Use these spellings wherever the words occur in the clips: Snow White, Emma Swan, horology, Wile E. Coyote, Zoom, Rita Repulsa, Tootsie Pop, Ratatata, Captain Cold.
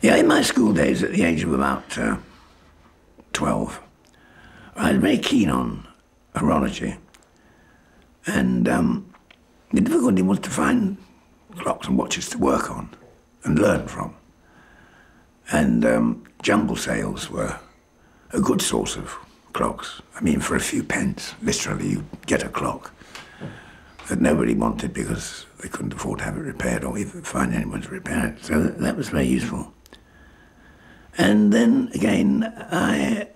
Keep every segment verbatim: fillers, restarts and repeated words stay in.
Yeah, in my school days, at the age of about uh, twelve, I was very keen on horology. And um, the difficulty was to find clocks and watches to work on and learn from. And um, jumble sales were a good source of clocks. I mean, for a few pence, literally, you'd get a clock that nobody wanted because they couldn't afford to have it repaired or even find anyone to repair it. So that was very useful. And then again, I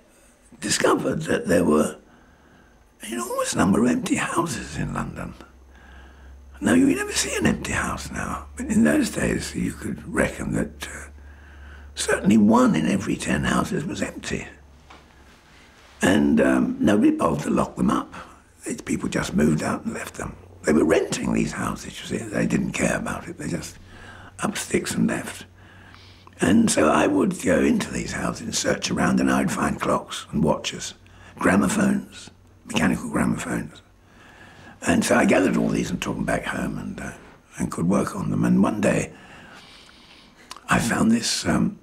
discovered that there were an enormous number of empty houses in London. Now, you never see an empty house now, but in those days, you could reckon that uh, certainly one in every ten houses was empty. And um, nobody bothered to lock them up. These people just moved out and left them. They were renting these houses, you see. They didn't care about it. They just up sticks and left. And so I would go into these houses and search around, and I'd find clocks and watches, gramophones, mechanical gramophones. And so I gathered all these and took them back home and, uh, and could work on them. And one day I found this um,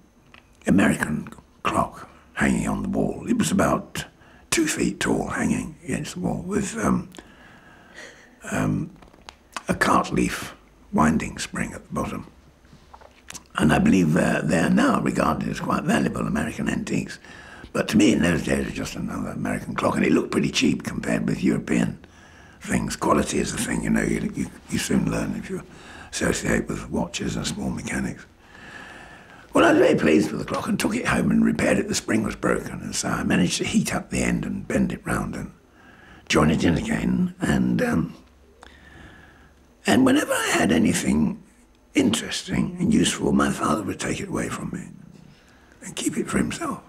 American clock hanging on the wall. It was about two feet tall, hanging against the wall with um, um, a cart leaf winding spring at the bottom. And I believe uh, they are now regarded as quite valuable American antiques. But to me, in those days, it was just another American clock, and it looked pretty cheap compared with European things. Quality is the thing, you know, you, you, you soon learn if you associate with watches and small mechanics. Well, I was very pleased with the clock and took it home and repaired it. The spring was broken, and so I managed to heat up the end and bend it round and join it in again. And, um, and whenever I had anything interesting and useful, my father would take it away from me and keep it for himself.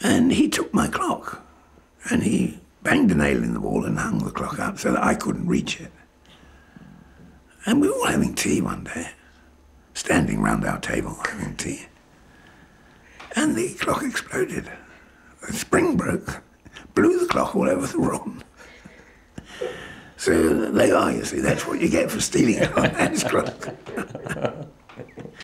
And he took my clock, and he banged a nail in the wall and hung the clock up so that I couldn't reach it. And we were all having tea one day, standing round our table having tea. And the clock exploded. The spring broke, blew the clock all over the room. So there you are, you see, that's what you get for stealing a man's clock.